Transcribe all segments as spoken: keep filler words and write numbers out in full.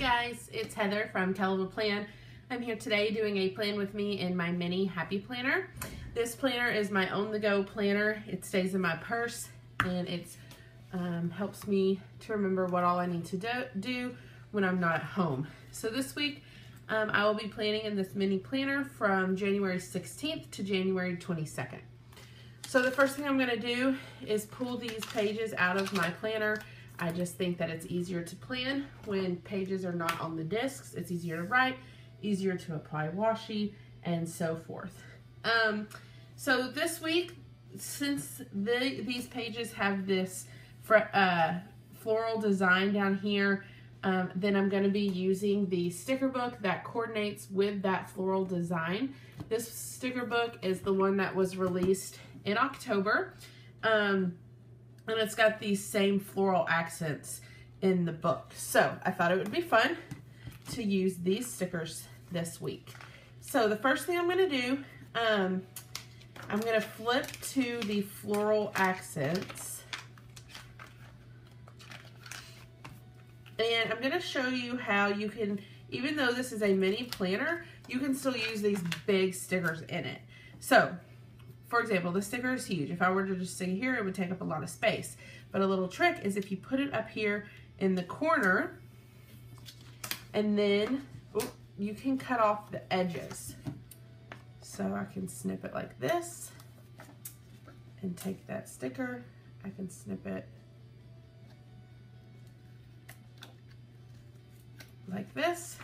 guys, it's Heather from Kell of a Plan. I'm here today doing a plan with me in my mini Happy Planner. This planner is my on-the-go planner. It stays in my purse and it um, helps me to remember what all I need to do, do when I'm not at home. So this week um, I will be planning in this mini planner from January sixteenth to January twenty-second. So the first thing I'm going to do is pull these pages out of my planner. I just think that it's easier to plan when pages are not on the discs. It's easier to write, easier to apply washi, and so forth. Um, so this week, since the, these pages have this fr uh, floral design down here, um, then I'm going to be using the sticker book that coordinates with that floral design. This sticker book is the one that was released in October. Um, And it's got these same floral accents in the book. So I thought it would be fun to use these stickers this week. So the first thing I'm going to do, um, I'm going to flip to the floral accents. And I'm going to show you how you can, even though this is a mini planner, you can still use these big stickers in it. So, for example, the sticker is huge. If I were to just stick it here, it would take up a lot of space. But a little trick is if you put it up here in the corner, and then oh, you can cut off the edges. So I can snip it like this and take that sticker. I can snip it like this.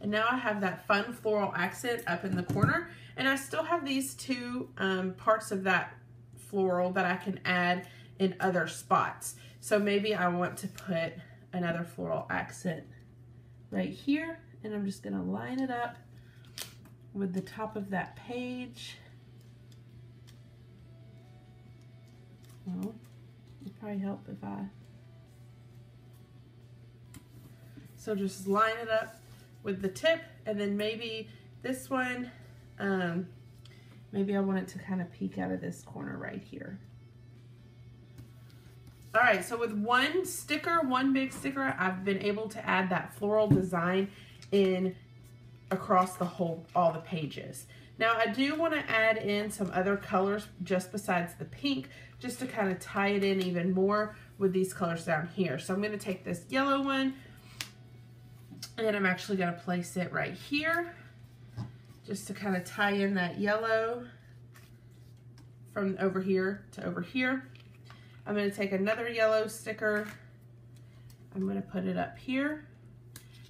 And now I have that fun floral accent up in the corner. And I still have these two um, parts of that floral that I can add in other spots. So maybe I want to put another floral accent right here, and I'm just gonna line it up with the top of that page. Well, it'd probably help if I... So just line it up with the tip, and then maybe this one, Um, maybe I want it to kind of peek out of this corner right here. All right, so with one sticker, one big sticker, I've been able to add that floral design in across the whole, all the pages. Now I do want to add in some other colors just besides the pink, just to kind of tie it in even more with these colors down here. So I'm going to take this yellow one, and then I'm actually going to place it right here, just to kind of tie in that yellow from over here to over here. I'm going to take another yellow sticker. I'm going to put it up here.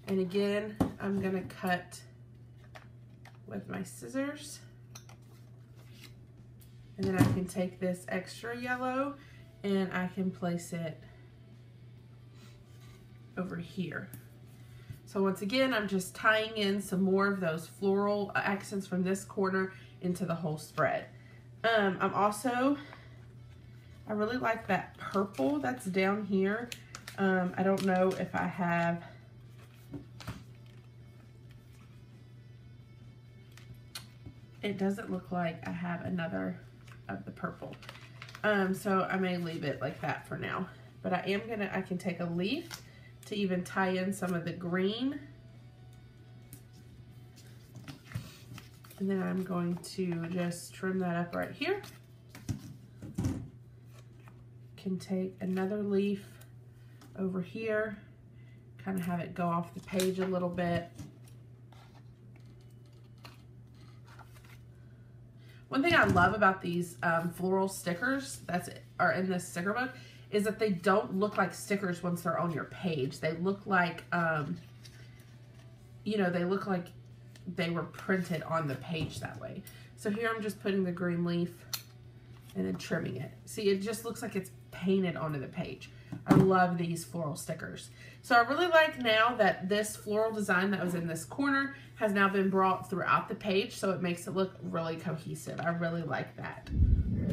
And again, I'm going to cut with my scissors. And then I can take this extra yellow and I can place it over here. So once again, I'm just tying in some more of those floral accents from this corner into the whole spread. Um, I'm also, I really like that purple that's down here. Um, I don't know if I have, it doesn't look like I have another of the purple. Um, so I may leave it like that for now, but I am gonna, I can take a leaf to even tie in some of the green. And then I'm going to just trim that up right here. Can take another leaf over here, kind of have it go off the page a little bit. One thing I love about these um, floral stickers that are in this sticker book is that they don't look like stickers once they're on your page. They look like, um, you know, they look like they were printed on the page that way. So here I'm just putting the green leaf and then trimming it. See, it just looks like it's painted onto the page. I love these floral stickers. So I really like now that this floral design that was in this corner has now been brought throughout the page, so it makes it look really cohesive. I really like that.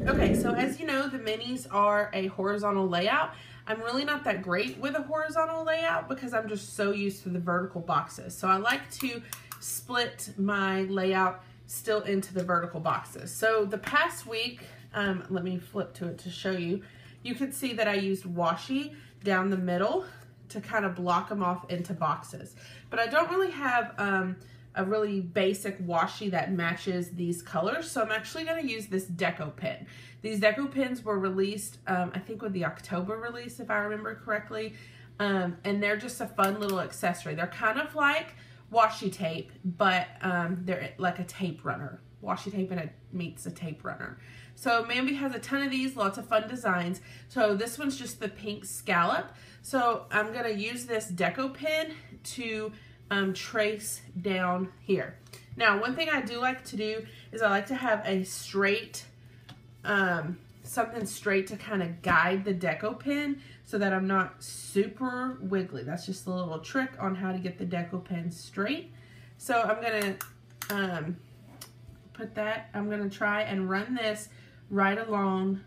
Okay, so as you know, the minis are a horizontal layout. I'm really not that great with a horizontal layout because I'm just so used to the vertical boxes. So I like to split my layout still into the vertical boxes. So the past week, um, let me flip to it to show you. You can see that I used washi down the middle to kind of block them off into boxes. But I don't really have um, a really basic washi that matches these colors, so I'm actually going to use this deco pen. These deco pens were released, um, I think with the October release, if I remember correctly, um, and they're just a fun little accessory. They're kind of like washi tape, but um, they're like a tape runner. Washi tape and it meets a tape runner. So Mambi has a ton of these, lots of fun designs. So this one's just the pink scallop. So I'm gonna use this deco pen to um, trace down here. Now, one thing I do like to do is I like to have a straight, um, something straight to kind of guide the deco pen so that I'm not super wiggly. That's just a little trick on how to get the deco pen straight. So I'm gonna, um, put that, I'm gonna try and run this right along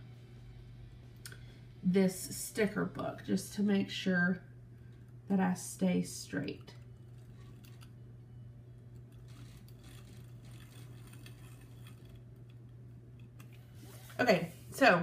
this sticker book just to make sure that I stay straight. Okay, so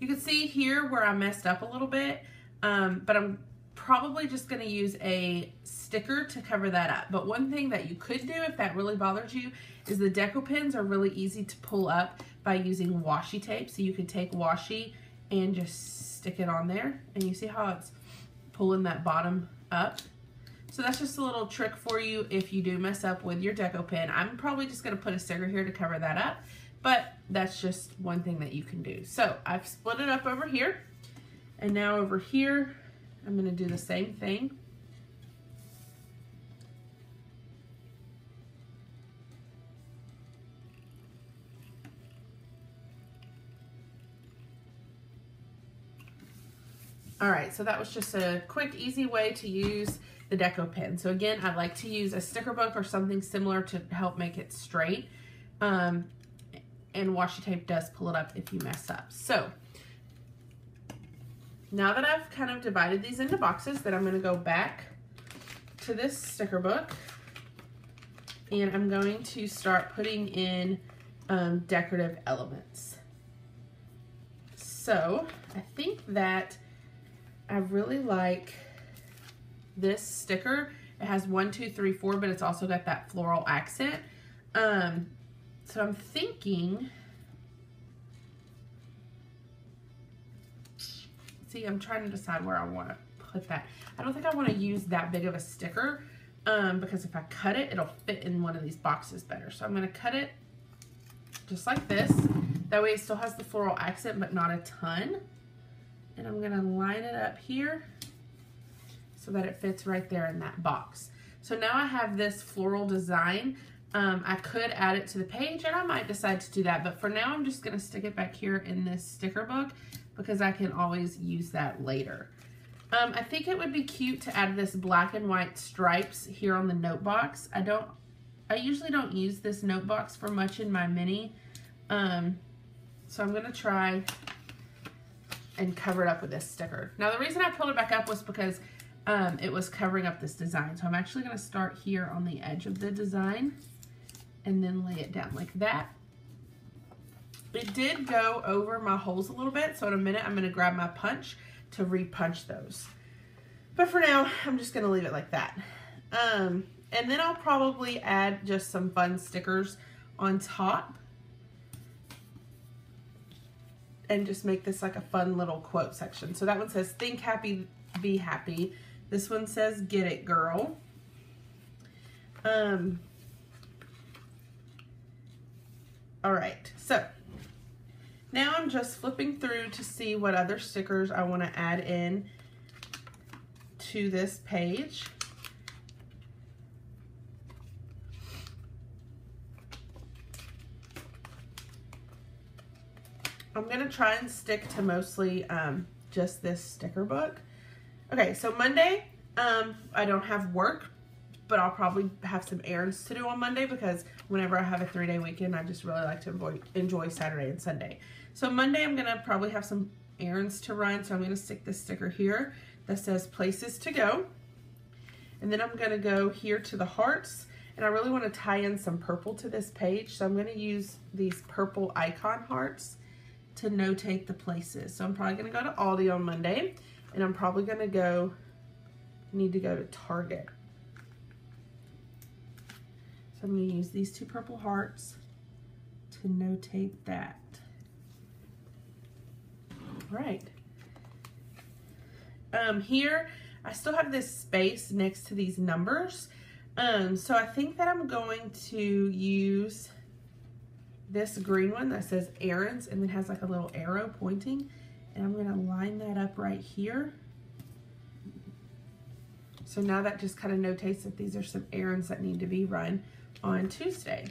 you can see here where I messed up a little bit, um, but I'm probably just gonna use a sticker to cover that up. But one thing that you could do if that really bothers you is the deco pens are really easy to pull up by using washi tape. So you could take washi and just stick it on there, and you see how it's pulling that bottom up. So that's just a little trick for you if you do mess up with your deco pen. I'm probably just gonna put a sticker here to cover that up, but that's just one thing that you can do. So I've split it up over here, and now over here, I'm gonna do the same thing. All right, so that was just a quick, easy way to use the deco pen. So again, I like to use a sticker book or something similar to help make it straight. Um, and washi tape does pull it up if you mess up. So now that I've kind of divided these into boxes, then I'm gonna go back to this sticker book, and I'm going to start putting in um, decorative elements. So I think that I really like this sticker. It has one, two, three, four, but it's also got that floral accent. Um, so I'm thinking, see, I'm trying to decide where I want to put that. I don't think I want to use that big of a sticker um, because if I cut it, it'll fit in one of these boxes better. So I'm going to cut it just like this. That way it still has the floral accent, but not a ton. And I'm going to line it up here so that it fits right there in that box. So now I have this floral design. Um, I could add it to the page, and I might decide to do that. But for now, I'm just going to stick it back here in this sticker book, because I can always use that later. Um, I think it would be cute to add this black and white stripes here on the note box. I don't, I usually don't use this note box for much in my mini. Um, so I'm gonna try and cover it up with this sticker. Now the reason I pulled it back up was because um, it was covering up this design. So I'm actually gonna start here on the edge of the design and then lay it down like that. It did go over my holes a little bit, so in a minute I'm gonna grab my punch to re-punch those. But for now, I'm just gonna leave it like that. Um, and then I'll probably add just some fun stickers on top and just make this like a fun little quote section. So that one says, "Think happy, be happy." This one says, "Get it, girl." Um, all right, so now I'm just flipping through to see what other stickers I want to add in to this page. I'm going to try and stick to mostly um, just this sticker book. Okay, so Monday, um, I don't have work, but I'll probably have some errands to do on Monday, because whenever I have a three-day weekend, I just really like to enjoy Saturday and Sunday. So Monday, I'm gonna probably have some errands to run, so I'm gonna stick this sticker here that says "Places to Go." And then I'm gonna go here to the hearts, and I really wanna tie in some purple to this page, so I'm gonna use these purple icon hearts to notate the places. So I'm probably gonna go to Aldi on Monday, and I'm probably gonna go need to go to Target. So I'm going to use these two purple hearts to notate that. All right. Um, here, I still have this space next to these numbers. Um, so I think that I'm going to use this green one that says errands and then has like a little arrow pointing. And I'm going to line that up right here. So now that just kind of notates that these are some errands that need to be run on Tuesday.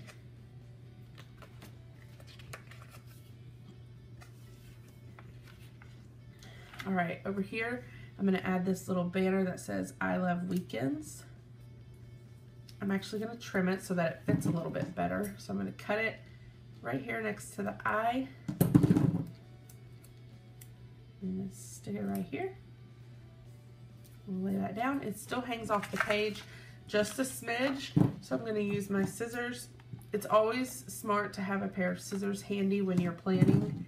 All right, over here, I'm going to add this little banner that says I love weekends. I'm actually going to trim it so that it fits a little bit better. So I'm going to cut it right here next to the eye. And stick it right here. Lay that down. It still hangs off the page just a smidge, so I'm going to use my scissors. It's always smart to have a pair of scissors handy when you're planning.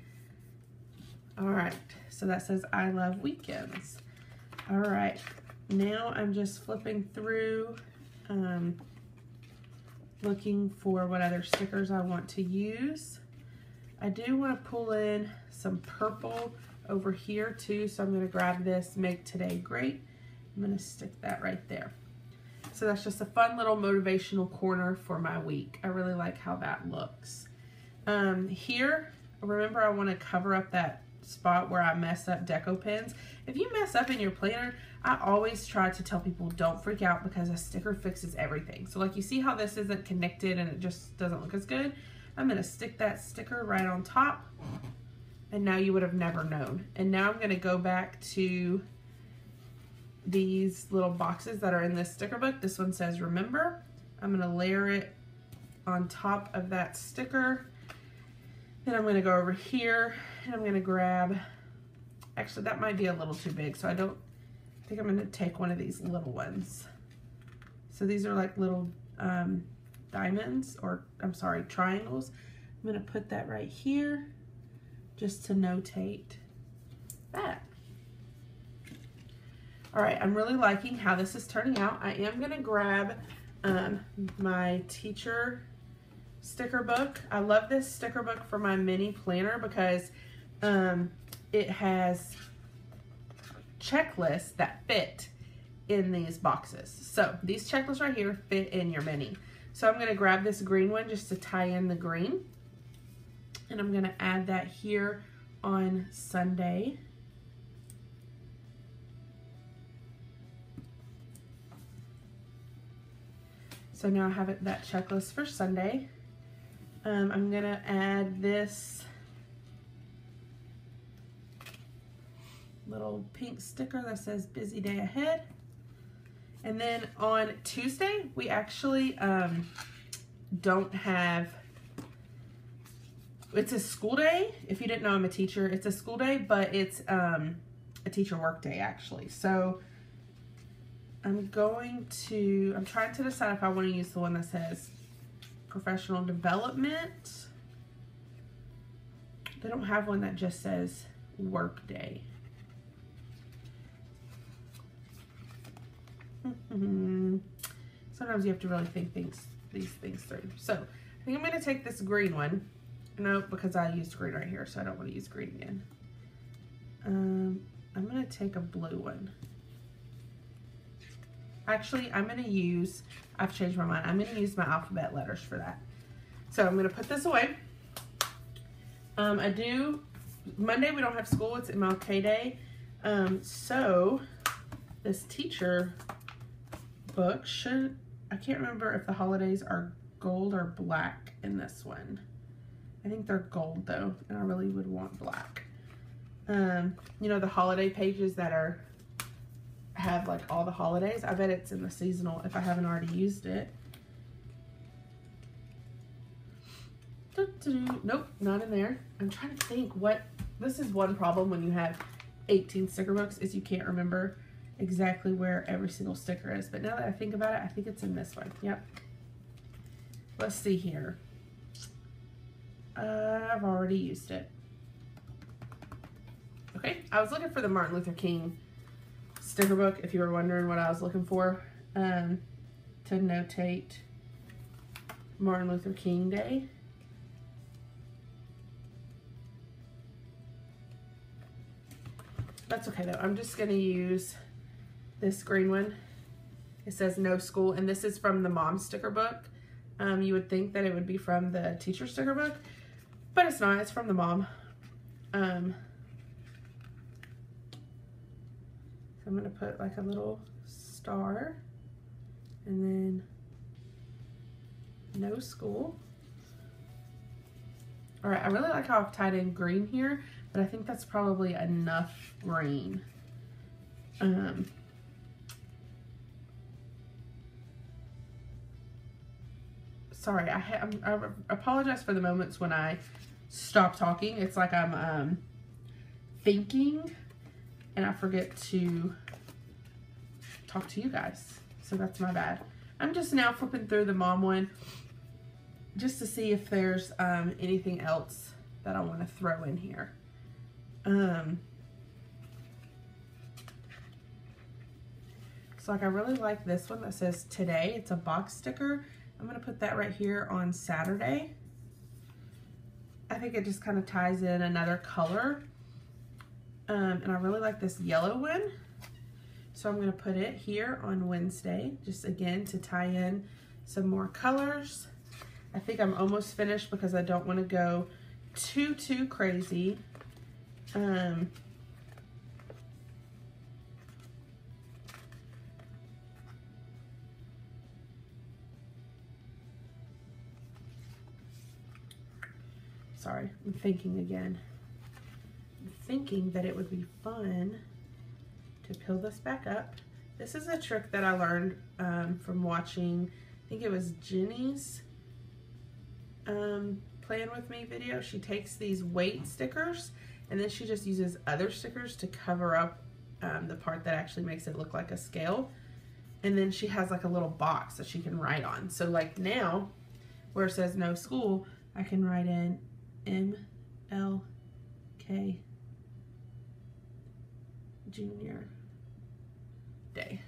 All right, so that says I love weekends. All right, now I'm just flipping through, um, looking for what other stickers I want to use. I do want to pull in some purple over here too, so I'm going to grab this Make Today Great. I'm going to stick that right there. So that's just a fun little motivational corner for my week. I really like how that looks. Um, here, remember I want to cover up that spot where I mess up deco pins. If you mess up in your planner, I always try to tell people don't freak out because a sticker fixes everything. So like you see how this isn't connected and it just doesn't look as good? I'm going to stick that sticker right on top and now you would have never known. And now I'm going to go back to these little boxes that are in this sticker book. This one says remember. I'm going to layer it on top of that sticker. Then I'm going to go over here and I'm going to grab, actually that might be a little too big, so I don't, I think I'm going to take one of these little ones. So these are like little um, diamonds, or I'm sorry, triangles. I'm going to put that right here just to notate that. All right, I'm really liking how this is turning out. I am gonna grab um, my teacher sticker book. I love this sticker book for my mini planner because um, it has checklists that fit in these boxes. So these checklists right here fit in your mini. So I'm gonna grab this green one just to tie in the green. And I'm gonna add that here on Sunday. So now I have it, that checklist for Sunday. Um, I'm gonna add this little pink sticker that says busy day ahead. And then on Tuesday, we actually um, don't have, it's a school day. If you didn't know, I'm a teacher. It's a school day, but it's um, a teacher work day actually. So I'm going to, I'm trying to decide if I want to use the one that says professional development. They don't have one that just says work day. Sometimes you have to really think things, these things through. So I think I'm going to take this green one. No, because I used green right here, so I don't want to use green again. Um, I'm going to take a blue one. Actually, I'm going to use, I've changed my mind. I'm going to use my alphabet letters for that. So I'm going to put this away. Um, I do, Monday we don't have school. It's M L K Day. Um, so this teacher book should, I can't remember if the holidays are gold or black in this one. I think they're gold though, and I really would want black. Um, you know, the holiday pages that are, have like all the holidays. I bet it's in the seasonal if I haven't already used it. Doo-doo. Nope, not in there. I'm trying to think what, this is one problem when you have eighteen sticker books is you can't remember exactly where every single sticker is. But now that I think about it, I think it's in this one. Yep. Let's see here. Uh, I've already used it. Okay, I was looking for the Martin Luther King sticker book, if you were wondering what I was looking for, um, to notate Martin Luther King Day. That's okay though, I'm just gonna use this green one. It says no school, and this is from the mom sticker book. Um, you would think that it would be from the teacher sticker book, but it's not, it's from the mom. Um, so I'm gonna put like a little star and then no school. All right, I really like how I've tied in green here, but I think that's probably enough green. Um, sorry, I, ha I apologize for the moments when I stop talking. It's like I'm um, thinking and I forget to talk to you guys. So that's my bad. I'm just now flipping through the mom one just to see if there's um, anything else that I want to throw in here. Um, so like I really like this one that says today. It's a box sticker. I'm going to put that right here on Saturday. I think it just kind of ties in another color. Um, and I really like this yellow one. So I'm going to put it here on Wednesday, just again to tie in some more colors. I think I'm almost finished because I don't want to go too, too crazy. Um, sorry, I'm thinking again. I'm thinking that it would be fun to peel this back up. This is a trick that I learned um, from watching, I think it was Jenny's um, Plan With Me video. She takes these weight stickers and then she just uses other stickers to cover up um, the part that actually makes it look like a scale. And then she has like a little box that she can write on. So like now, where it says no school, I can write in M L K Junior Day.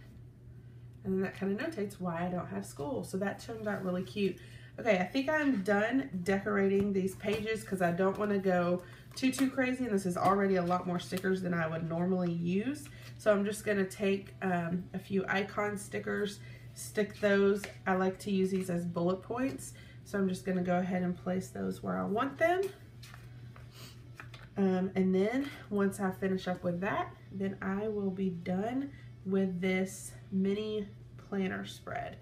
And then that kind of notates why I don't have school. So that turned out really cute. Okay, I think I'm done decorating these pages because I don't want to go too, too crazy. And this is already a lot more stickers than I would normally use. So I'm just going to take um, a few icon stickers, stick those. I like to use these as bullet points. So I'm just going to go ahead and place those where I want them. Um, and then once I finish up with that, then I will be done with this mini planner spread.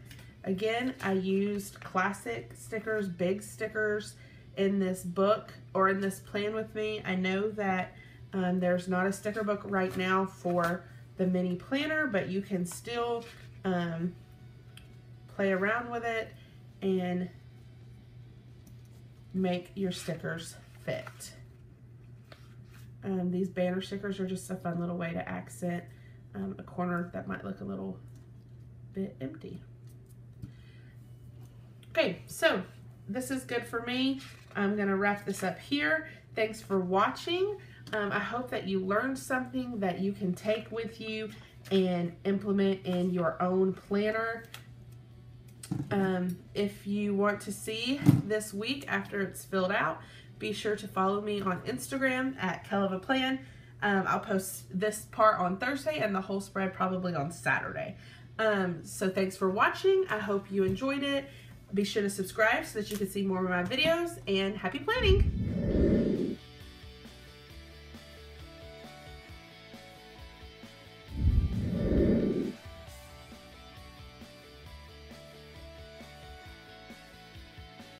Again, I used classic stickers, big stickers in this book or in this Plan With Me. I know that um, there's not a sticker book right now for the mini planner, but you can still um, play around with it and make your stickers fit. Um, these banner stickers are just a fun little way to accent um, a corner that might look a little bit empty. Okay, so this is good for me. I'm gonna wrap this up here. Thanks for watching. Um, I hope that you learned something that you can take with you and implement in your own planner. Um, if you want to see this week after it's filled out, be sure to follow me on Instagram at Kell of a Plan. Um, I'll post this part on Thursday and the whole spread probably on Saturday. Um, so thanks for watching. I hope you enjoyed it. Be sure to subscribe so that you can see more of my videos, and happy planning.